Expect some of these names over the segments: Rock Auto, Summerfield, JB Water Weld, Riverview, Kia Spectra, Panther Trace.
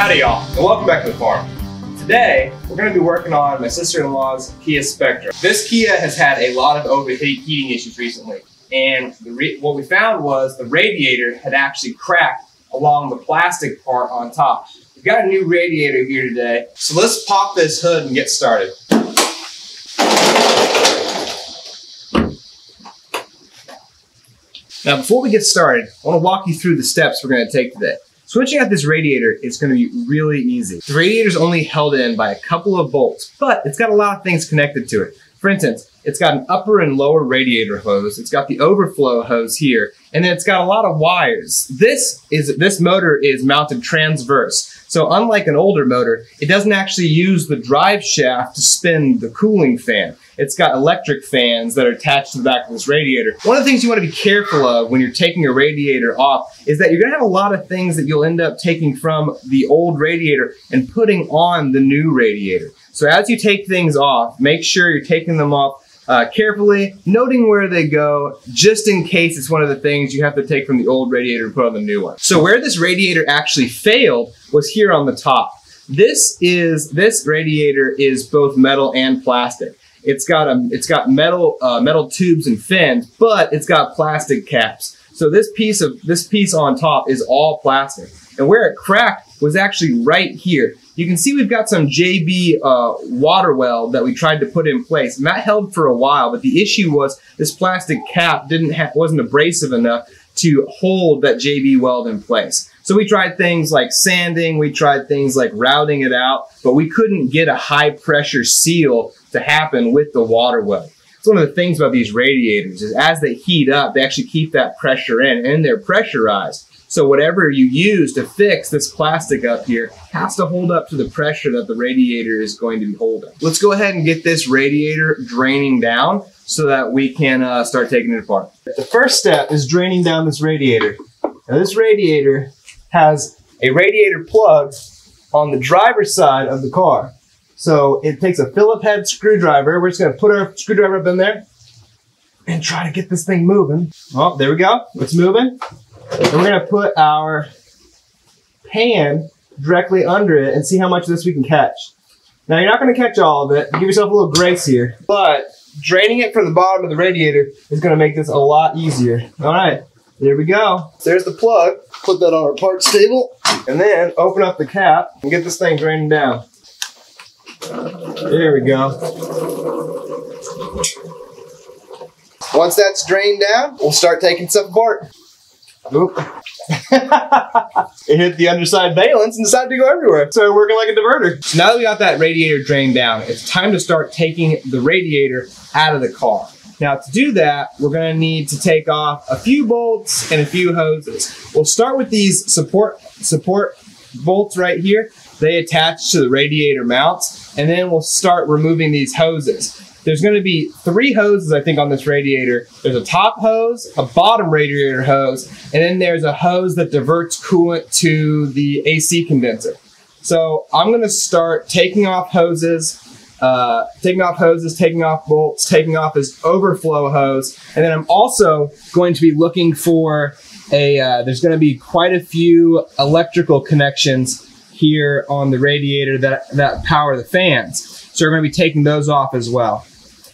Howdy y'all, and welcome back to the farm. Today, we're going to be working on my sister-in-law's Kia Spectra. This Kia has had a lot of overheating issues recently, and what we found was the radiator had actually cracked along the plastic part on top. We've got a new radiator here today, so let's pop this hood and get started. Now, before we get started, I want to walk you through the steps we're going to take today. Switching out this radiator is going to be really easy. The radiator is only held in by a couple of bolts, but it's got a lot of things connected to it. For instance, it's got an upper and lower radiator hose. It's got the overflow hose here, and then it's got a lot of wires. This motor is mounted transverse, so unlike an older motor, it doesn't actually use the drive shaft to spin the cooling fan. It's got electric fans that are attached to the back of this radiator. One of the things you want to be careful of when you're taking a radiator off is that you're going to have a lot of things that you'll end up taking from the old radiator and putting on the new radiator. So as you take things off, make sure you're taking them off carefully, noting where they go, just in case it's one of the things you have to take from the old radiator and put on the new one. So where this radiator actually failed was here on the top. This radiator is both metal and plastic. It's got metal tubes and fins, but it's got plastic caps. So this piece on top is all plastic, and where it cracked was actually right here. You can see we've got some JB Water Weld that we tried to put in place, and that held for a while. But the issue was this plastic cap wasn't abrasive enough to hold that JB Weld in place. So we tried things like sanding, we tried things like routing it out, but we couldn't get a high pressure seal to happen with the water weld. It's one of the things about these radiators is as they heat up, they actually keep that pressure in and they're pressurized. So whatever you use to fix this plastic up here has to hold up to the pressure that the radiator is going to be holding. Let's go ahead and get this radiator draining down so that we can start taking it apart. The first step is draining down this radiator. Now this radiator has a radiator plug on the driver's side of the car. So it takes a Phillips head screwdriver. We're just gonna put our screwdriver up in there and try to get this thing moving. Oh, there we go, it's moving. And we're gonna put our pan directly under it and see how much of this we can catch. Now you're not gonna catch all of it. Give yourself a little grace here, but draining it from the bottom of the radiator is gonna make this a lot easier. All right, there we go. There's the plug. Put that on our parts table and then open up the cap and get this thing draining down. There we go. Once that's drained down, we'll start taking stuff apart. Oop. It hit the underside valence and decided to go everywhere. So we're working like a diverter. So now that we got that radiator drained down, it's time to start taking the radiator out of the car. Now to do that, we're gonna need to take off a few bolts and a few hoses. We'll start with these support bolts right here. They attach to the radiator mounts, and then we'll start removing these hoses. There's gonna be three hoses, I think, on this radiator. There's a top hose, a bottom radiator hose, and then there's a hose that diverts coolant to the AC condenser. So I'm gonna start taking off hoses, taking off bolts, taking off this overflow hose, and then I'm also going to be looking for there's gonna be quite a few electrical connections here on the radiator that power the fans. So we're gonna be taking those off as well.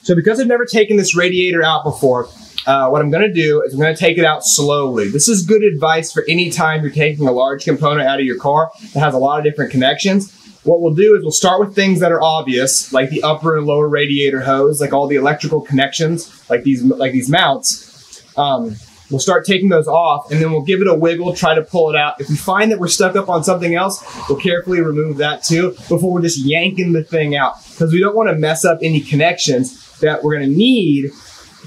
So because I've never taken this radiator out before, what I'm gonna do is I'm gonna take it out slowly. This is good advice for any time you're taking a large component out of your car that has a lot of different connections. What we'll do is we'll start with things that are obvious, like the upper and lower radiator hose, like all the electrical connections, like these mounts. We'll start taking those off, and then we'll give it a wiggle, try to pull it out. If we find that we're stuck up on something else, we'll carefully remove that too before we're just yanking the thing out, because we don't want to mess up any connections that we're going to need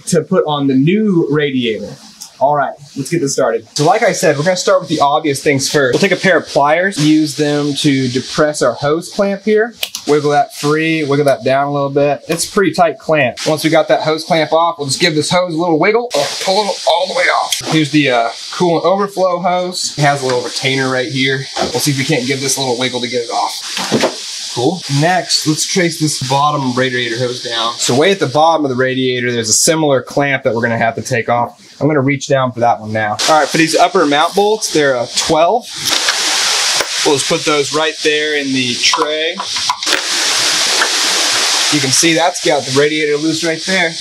to put on the new radiator. All right, let's get this started. So like I said, we're going to start with the obvious things first. We'll take a pair of pliers, use them to depress our hose clamp here. Wiggle that free, wiggle that down a little bit. It's a pretty tight clamp. Once we got that hose clamp off, we'll just give this hose a little wiggle. Pull it all the way off. Here's the coolant overflow hose. It has a little retainer right here. We'll see if we can't give this a little wiggle to get it off. Cool. Next, let's trace this bottom radiator hose down. So way at the bottom of the radiator, there's a similar clamp that we're gonna have to take off. I'm gonna reach down for that one now. All right, for these upper mount bolts, they're a 12. We'll just put those right there in the tray. You can see that's got the radiator loose right there.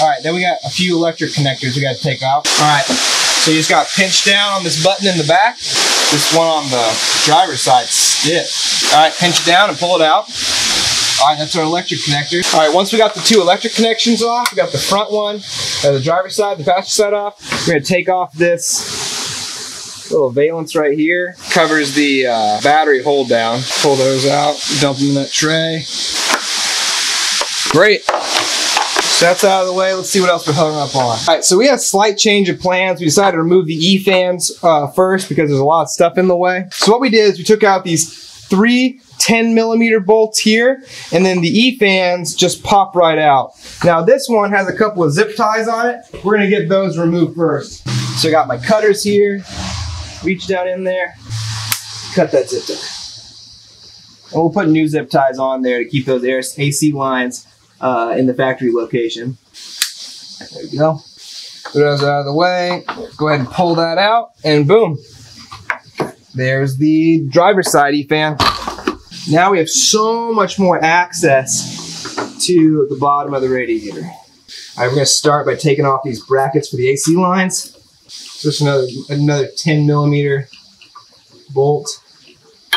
All right, then we got a few electric connectors we got to take off. All right, so you just got to pinch down on this button in the back. This one on the driver's side stiff. All right, pinch it down and pull it out. All right, that's our electric connector. All right, once we got the two electric connections off, we got the front one, the driver's side, the passenger side off. We're gonna take off this little valance right here. Covers the battery hold down. Pull those out, dump them in that tray. Great. So that's out of the way. Let's see what else we're hung up on. All right, so we had a slight change of plans. We decided to remove the E-fans first because there's a lot of stuff in the way. So what we did is we took out these three 10mm bolts here, and then the E-fans just pop right out. Now this one has a couple of zip ties on it. We're gonna get those removed first. So I got my cutters here. Reach down in there, cut that zip tie. And we'll put new zip ties on there to keep those AC lines in the factory location. There we go. Put those out of the way. Go ahead and pull that out, and boom. There's the driver's side E-fan. Now we have so much more access to the bottom of the radiator. All right, we're gonna start by taking off these brackets for the AC lines. Just another 10mm bolt.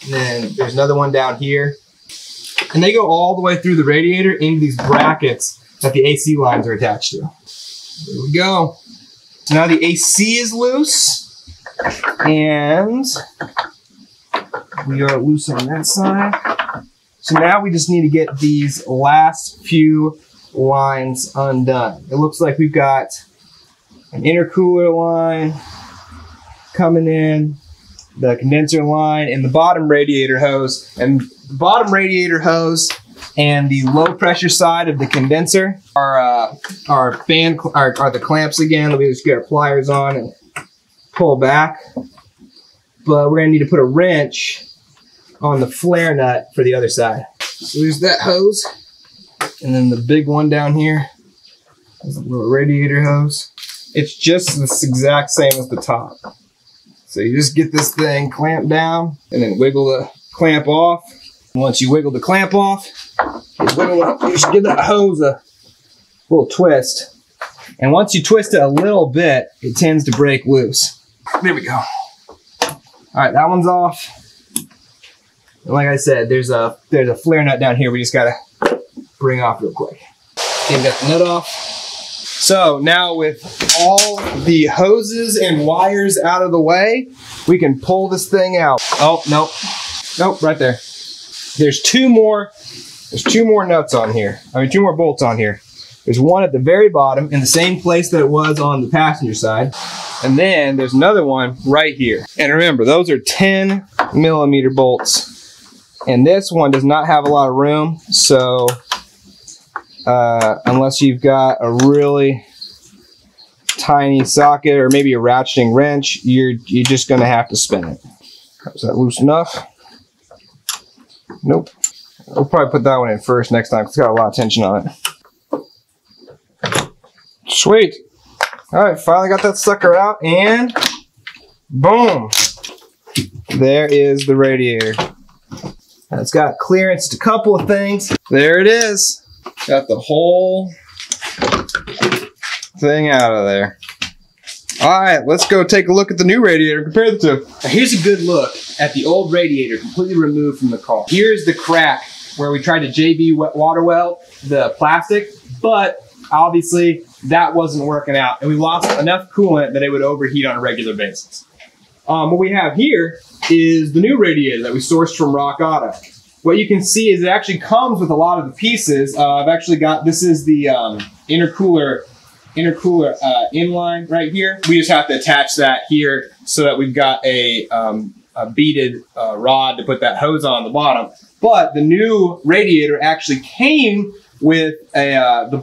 And then there's another one down here. And they go all the way through the radiator into these brackets that the AC lines are attached to. There we go. So now the AC is loose, and we are loose on that side. So now we just need to get these last few lines undone. It looks like we've got an intercooler line coming in, the condenser line, and the bottom radiator hose. And the bottom radiator hose and the low pressure side of the condenser are the clamps again. Let me just get our pliers on and pull back. But we're gonna need to put a wrench on the flare nut for the other side. So there's that hose. And then the big one down here is a little radiator hose. It's just this exact same as the top. So you just get this thing clamped down and then wiggle the clamp off. Once you wiggle the clamp off, you should give that hose a little twist. And once you twist it a little bit, it tends to break loose. There we go. All right, that one's off. And like I said, there's a flare nut down here we just gotta bring off real quick. Get that nut off. So now with all the hoses and wires out of the way, we can pull this thing out. Oh, nope. Nope, right there. There's two more nuts on here. I mean, two more bolts on here. There's one at the very bottom in the same place that it was on the passenger side. And then there's another one right here. And remember, those are 10mm bolts. And this one does not have a lot of room. So unless you've got a really tiny socket or maybe a ratcheting wrench, you're just gonna have to spin it. Is that loose enough? Nope. We'll probably put that one in first next time because it's got a lot of tension on it. Sweet. All right, finally got that sucker out, and boom. There is the radiator. And it's got clearance to a couple of things. There it is. Got the whole thing out of there. All right, let's go take a look at the new radiator, compare the two. Now here's a good look at the old radiator completely removed from the car. Here's the crack where we tried to JB Water Weld the plastic, but obviously that wasn't working out and we lost enough coolant that it would overheat on a regular basis. What we have here is the new radiator that we sourced from Rock Auto. What you can see is it actually comes with a lot of the pieces. I've actually got, this is the intercooler inline right here. We just have to attach that here so that we've got a beaded rod to put that hose on the bottom. But the new radiator actually came with a, the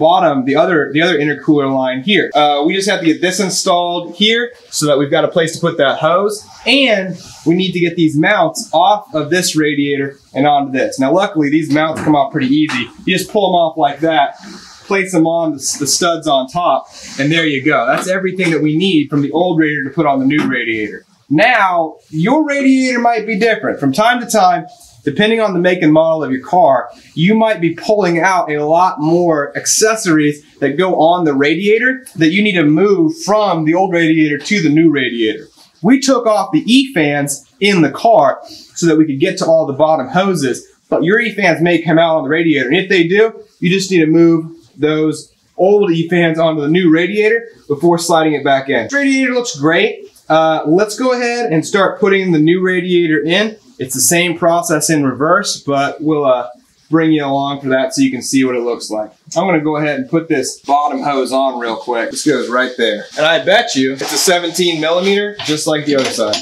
other intercooler line here. We just have to get this installed here so that we've got a place to put that hose. And we need to get these mounts off of this radiator and onto this. Now, luckily these mounts come off pretty easy. You just pull them off like that, place them on the studs on top, and there you go. That's everything that we need from the old radiator to put on the new radiator. Now, your radiator might be different. From time to time, depending on the make and model of your car, you might be pulling out a lot more accessories that go on the radiator that you need to move from the old radiator to the new radiator. We took off the E-fans in the car so that we could get to all the bottom hoses, but your E-fans may come out on the radiator, and if they do, you just need to move those old E-fans onto the new radiator before sliding it back in. This radiator looks great. Let's go ahead and start putting the new radiator in. It's the same process in reverse, but we'll bring you along for that so you can see what it looks like. I'm gonna go ahead and put this bottom hose on real quick. This goes right there. And I bet you it's a 17 millimeter, just like the other side.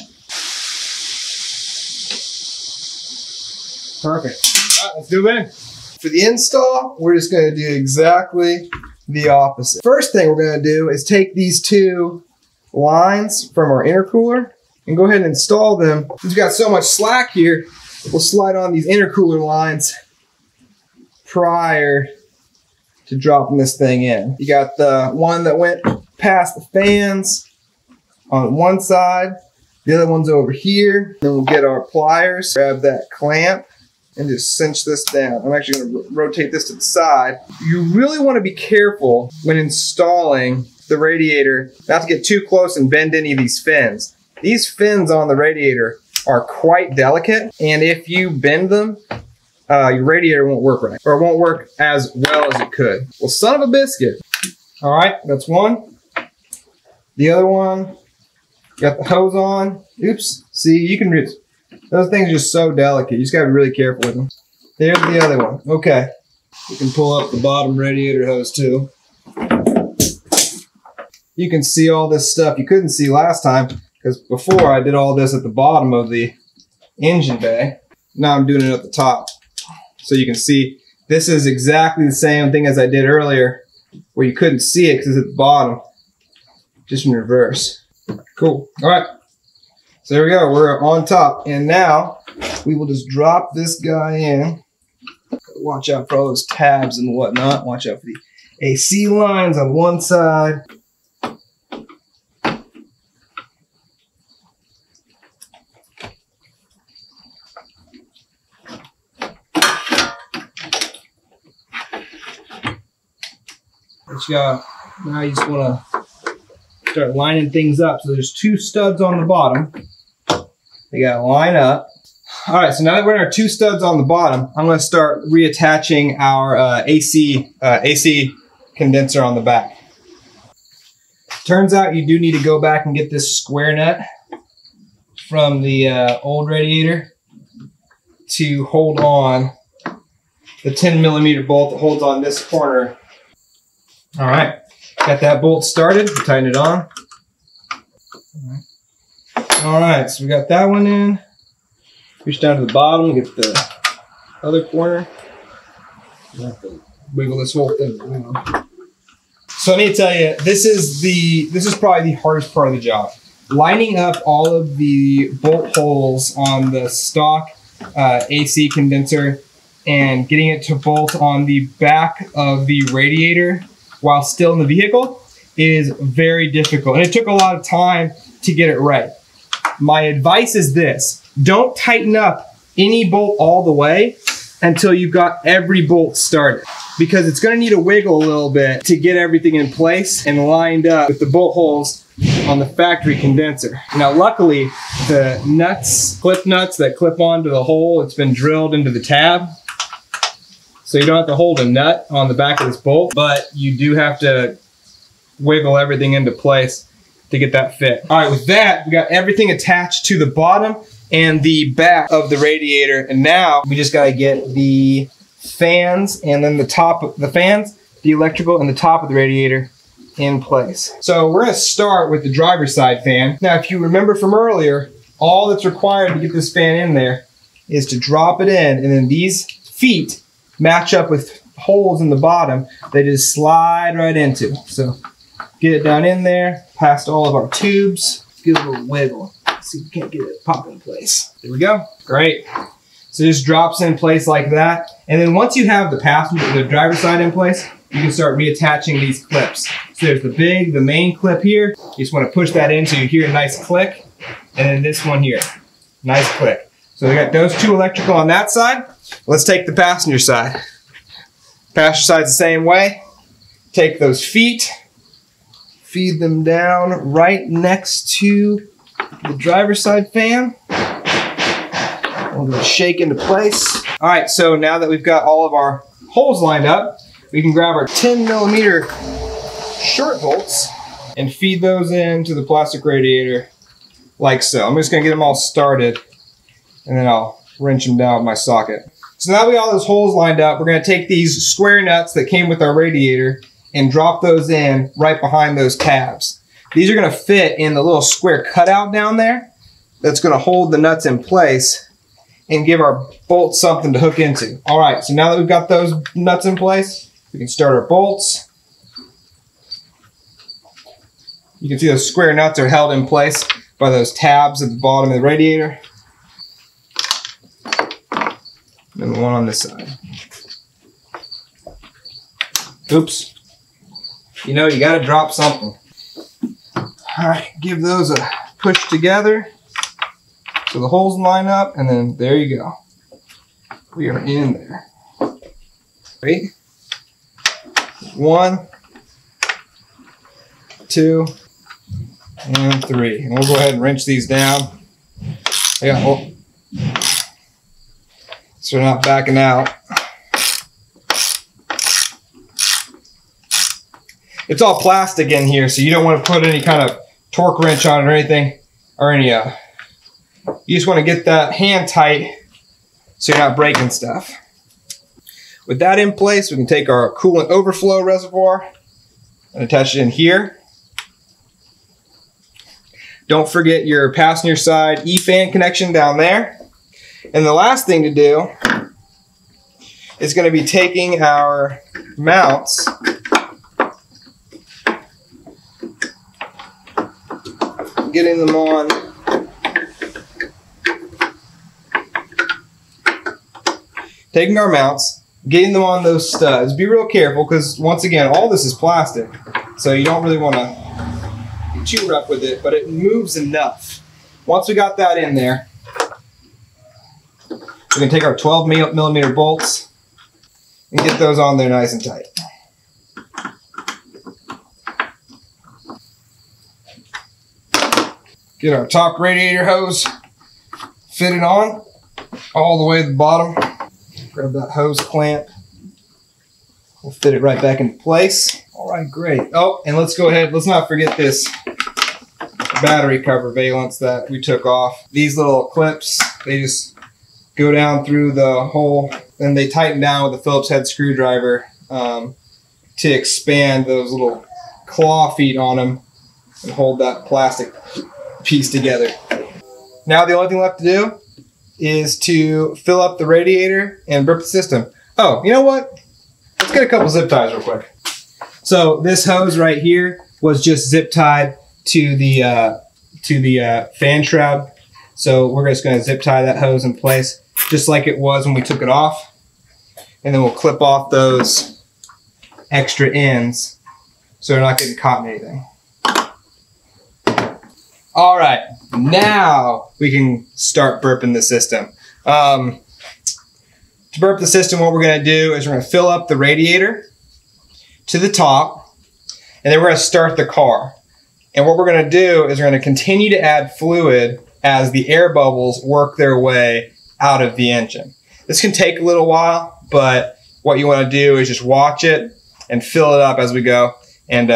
Perfect. All right, let's do it. For the install, we're just gonna do exactly the opposite. First thing we're gonna do is take these two lines from our intercooler and go ahead and install them. We've got so much slack here, we'll slide on these intercooler lines prior to dropping this thing in. You got the one that went past the fans on one side, the other one's over here. Then we'll get our pliers, grab that clamp, and just cinch this down. I'm actually gonna rotate this to the side. You really wanna be careful when installing the radiator, not to get too close and bend any of these fins. These fins on the radiator are quite delicate, and if you bend them, your radiator won't work right, or it won't work as well as it could. Well, son of a biscuit. All right, that's one. The other one, got the hose on. Oops, see, you can reach. Those things are just so delicate. You just gotta be really careful with them. There's the other one, okay. You can pull up the bottom radiator hose too. You can see all this stuff you couldn't see last time because before I did all this at the bottom of the engine bay. Now I'm doing it at the top. So you can see this is exactly the same thing as I did earlier where you couldn't see it because it's at the bottom, just in reverse. Cool, all right. So there we go, we're on top. And now we will just drop this guy in. Watch out for all those tabs and whatnot. Watch out for the AC lines on one side. Now you just want to start lining things up. So there's two studs on the bottom. They got to line up. All right, so now that we're in our two studs on the bottom, I'm going to start reattaching our AC condenser on the back. Turns out you do need to go back and get this square nut from the old radiator to hold on the 10 millimeter bolt that holds on this corner. All right, got that bolt started, tighten it on. All right, so we got that one in. Reach down to the bottom, get the other corner. Wiggle this whole thing around. So I need to tell you, this is probably the hardest part of the job. Lining up all of the bolt holes on the stock AC condenser and getting it to bolt on the back of the radiator while still in the vehicle is very difficult. And it took a lot of time to get it right. My advice is this: don't tighten up any bolt all the way until you've got every bolt started, because it's gonna need to wiggle a little bit to get everything in place and lined up with the bolt holes on the factory condenser. Now, luckily, the nuts, clip nuts that clip onto the hole, it's been drilled into the tab. So you don't have to hold a nut on the back of this bolt, but you do have to wiggle everything into place to get that fit. All right, with that, we got everything attached to the bottom and the back of the radiator. And now we just gotta get the fans and then the top of the fans, the electrical and the top of the radiator in place. So we're gonna start with the driver's side fan. Now, if you remember from earlier, all that's required to get this fan in there is to drop it in, and then these feet match up with holes in the bottom, they just slide right into. So get it down in there, past all of our tubes. Give it a little wiggle. See if you can't get it pop in place. There we go. Great. So it just drops in place like that. And then once you have the passenger, the driver's side in place, you can start reattaching these clips. So there's the main clip here. You just want to push that in so you hear a nice click. and then this one here. Nice click. So we got those two electrical on that side. Let's take the passenger side. Passenger side's the same way. Take those feet, feed them down right next to the driver's side fan. We're gonna shake into place. All right, so now that we've got all of our holes lined up, we can grab our 10mm short bolts and feed those into the plastic radiator like so. I'm just gonna get them all started and then I'll wrench them down with my socket. So now we got all those holes lined up, we're gonna take these square nuts that came with our radiator and drop those in right behind those tabs. These are gonna fit in the little square cutout down there that's gonna hold the nuts in place and give our bolts something to hook into. All right, so now that we've got those nuts in place, we can start our bolts. You can see those square nuts are held in place by those tabs at the bottom of the radiator. And the one on this side. Oops. You know, you gotta drop something. All right, give those a push together. So the holes line up, and then there you go. We are in there. Wait. 1, 2, and 3. And we'll go ahead and wrench these down. Yeah, well, so we're not backing out. It's all plastic in here, so you don't want to put any kind of torque wrench on it or anything, or any you just want to get that hand tight so you're not breaking stuff. With that in place, we can take our coolant overflow reservoir and attach it in here. Don't forget your passenger side E-fan connection down there. And the last thing to do is going to be taking our mounts and getting them on getting them on those studs. Be real careful because, once again, all this is plastic. So you don't really want to get too rough with it, but it moves enough. Once we got that in there, we can take our 12mm bolts and get those on there nice and tight. Get our top radiator hose fitted on all the way to the bottom. Grab that hose clamp. We'll fit it right back into place. All right, great. Oh, and let's go ahead. Let's not forget this battery cover valance that we took off. These little clips, they just go down through the hole and they tighten down with a Phillips head screwdriver to expand those little claw feet on them and hold that plastic piece together. Now the only thing left to do is to fill up the radiator and burp the system. Oh, you know what? Let's get a couple zip ties real quick. So this hose right here was just zip tied to the fan shroud. So we're just gonna zip tie that hose in place just like it was when we took it off. And then we'll clip off those extra ends so they're not getting caught in anything. All right, now we can start burping the system. To burp the system, what we're gonna do is we're gonna fill up the radiator to the top, and then we're gonna start the car. And what we're gonna do is we're gonna continue to add fluid as the air bubbles work their way out of the engine. This can take a little while, but what you wanna do is just watch it and fill it up as we go, and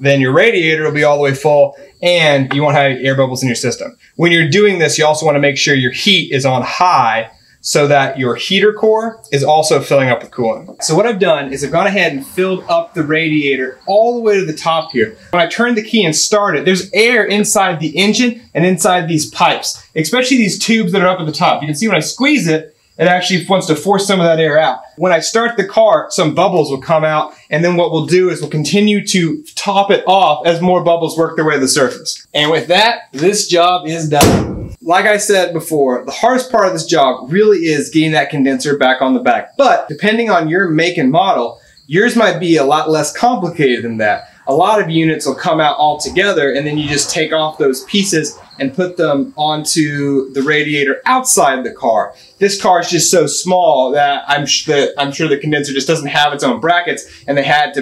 then your radiator will be all the way full and you won't have any air bubbles in your system. When you're doing this, you also want to make sure your heat is on high so that your heater core is also filling up with coolant. So what I've done is I've gone ahead and filled up the radiator all the way to the top here. When I turn the key and start it, there's air inside the engine and inside these pipes, especially these tubes that are up at the top. You can see when I squeeze it, it actually wants to force some of that air out. When I start the car, some bubbles will come out, and then what we'll do is we'll continue to top it off as more bubbles work their way to the surface. And with that, this job is done. Like I said before, the hardest part of this job really is getting that condenser back on the back. But depending on your make and model, yours might be a lot less complicated than that. A lot of units will come out all together, and then you just take off those pieces and put them onto the radiator outside the car. This car is just so small that I'm sure the condenser just doesn't have its own brackets, and they had to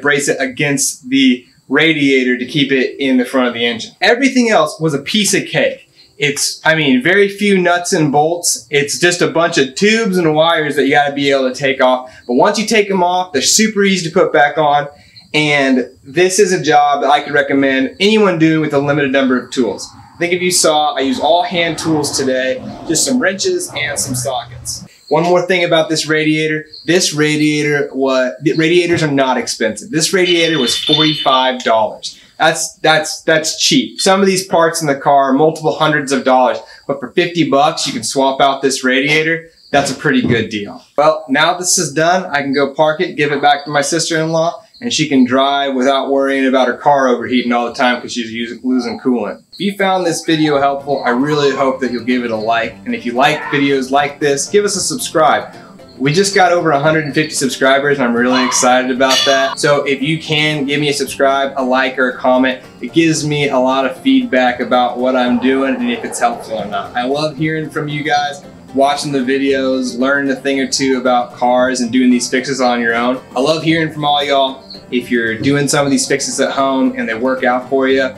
brace it against the radiator to keep it in the front of the engine. Everything else was a piece of cake. It's, I mean, very few nuts and bolts. It's just a bunch of tubes and wires that you gotta be able to take off. But once you take them off, they're super easy to put back on. And this is a job that I could recommend anyone doing with a limited number of tools. I think if you saw, I use all hand tools today, just some wrenches and some sockets. One more thing about this radiator was, radiators are not expensive. This radiator was $45. That's cheap. Some of these parts in the car are multiple hundreds of dollars, but for $50 you can swap out this radiator. That's a pretty good deal. Well, now this is done, I can go park it, give it back to my sister-in-law, and she can drive without worrying about her car overheating all the time because she's losing coolant. If you found this video helpful, I really hope that you'll give it a like. And if you like videos like this, give us a subscribe. We just got over 150 subscribers and I'm really excited about that. So if you can give me a subscribe, a like, or a comment, it gives me a lot of feedback about what I'm doing and if it's helpful or not. I love hearing from you guys, watching the videos, learning a thing or two about cars and doing these fixes on your own. I love hearing from all y'all. If you're doing some of these fixes at home and they work out for you,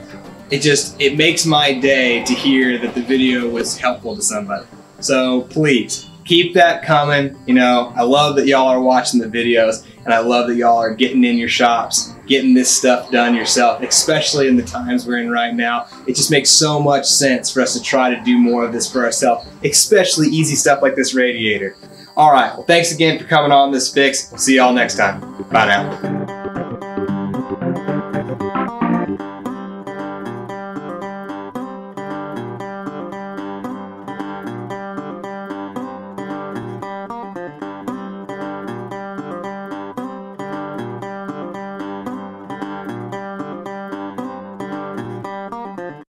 it makes my day to hear that the video was helpful to somebody. So please, keep that coming. You know, I love that y'all are watching the videos, and I love that y'all are getting in your shops, getting this stuff done yourself, especially in the times we're in right now. It just makes so much sense for us to try to do more of this for ourselves, especially easy stuff like this radiator. All right, well, thanks again for coming on this fix. We'll see y'all next time. Bye now.